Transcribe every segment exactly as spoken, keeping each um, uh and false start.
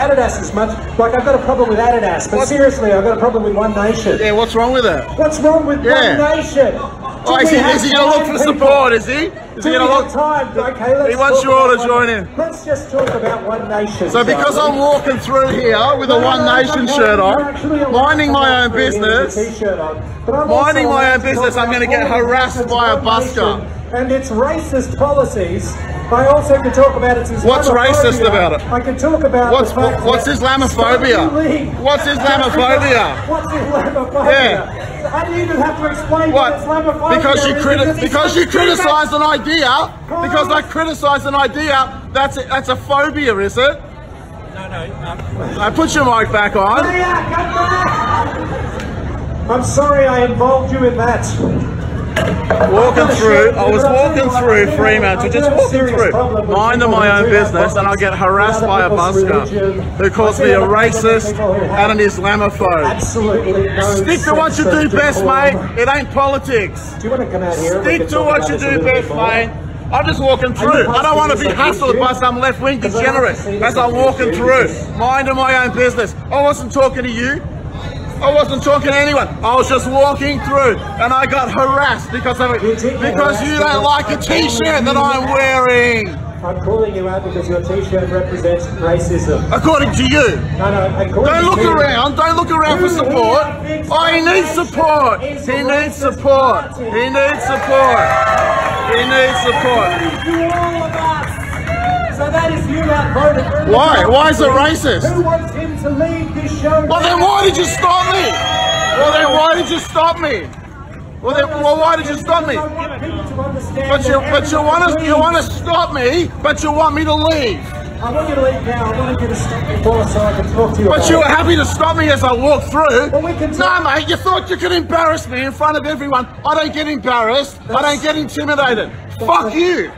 Adidas is much, like I've got a problem with Adidas, but what? Seriously, I've got a problem with One Nation. Yeah, what's wrong with that? What's wrong with yeah. One Nation? Oh, is he, is he going to look for people? support, is he? Is Do he going to look? Time? Okay, let's he wants you all to join in. Let's just talk about One Nation. So because I'm walking through here with a One Nation shirt on, minding my own business, minding my own business, I'm going to get harassed by a busker. And its racist policies. I also could talk about its Islamophobia. What's racist about it? I could talk about what's, the fact what's Islamophobia? What's Islamophobia? What's Islamophobia? Yeah. How do you even have to explain what, what Islamophobia because you is? Because, because you criticise an idea, Christ. because I criticise an idea, that's a, that's a phobia, is it? No, no. no. I put your mic back on. Maria, come back. I'm sorry I involved you in that. Walking through, I was walking through Fremantle, just walking through, minding my own business, and I get harassed by a busker who calls me a racist and an Islamophobe. Stick to what you do best, mate. It ain't politics. Stick to what you do best, mate. I'm just walking through. I don't want to be hassled by some left-wing degenerate as I'm walking through, minding my own business. I wasn't talking to you. I wasn't talking to anyone. I was just walking through, and I got harassed because of it. Because you don't like a T-shirt that I'm wearing. I'm calling you out because your T-shirt represents racism. According to you. No, no. According don't look to around. You. Don't look around Who for support. Oh, he needs support. He needs support. He needs support. He needs support. He needs support. So that is you outvoted. Why? Why is it racist? Who wants him to leave this show? Well then why did you stop me? Well then why did you stop me? Well then well, why did you stop me? But you but you wanna you wanna stop me, but you want me to leave. I want you to leave now. I want you to stop before so I can talk to you. But you were happy to stop me as I walked through. Well, we can no, mate, you thought you could embarrass me in front of everyone. I don't get embarrassed. That's, I don't get intimidated. Fuck you.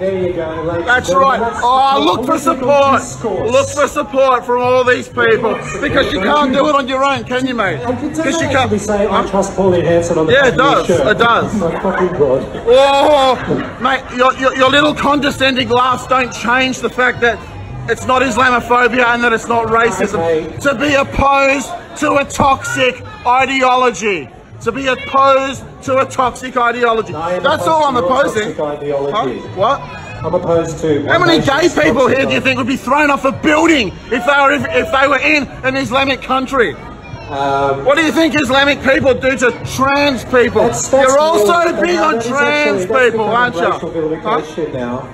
There you go, ladies. That's right. Oh, look for support. Discourse. Look for support from all these people because you can't do it on your own, can you, mate? Because you can't. They say I trust Paulie Hanson on the yeah, it does. Shirt. It does. My fucking god. Oh, mate, your, your your little condescending laughs don't change the fact that it's not Islamophobia and that it's not racism. Okay. To be opposed to a toxic ideology. To be opposed to a toxic ideology. No, that's all I'm opposing. Huh? What? I'm opposed to. How many gay people here do you think would be thrown off a building if they were if, if they were in an Islamic country? Um, what do you think Islamic people do to trans people? That's, that's You're also big on trans actually, people, aren't you? Huh? Now.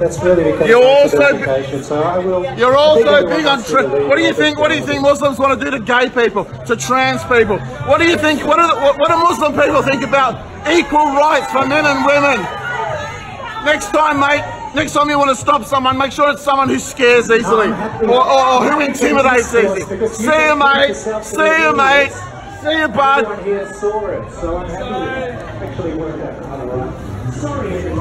That's really because you're also so I will, you're also big on what do you think what do you think Muslims want to do to gay people, to trans people? What do you think what do what, what do Muslim people think about equal rights for men and women? Next time, mate, next time you want to stop someone, make sure it's someone who scares easily or, or, or who intimidates easily. See you, mate. See you, mate. See you, bud. Sorry, everyone.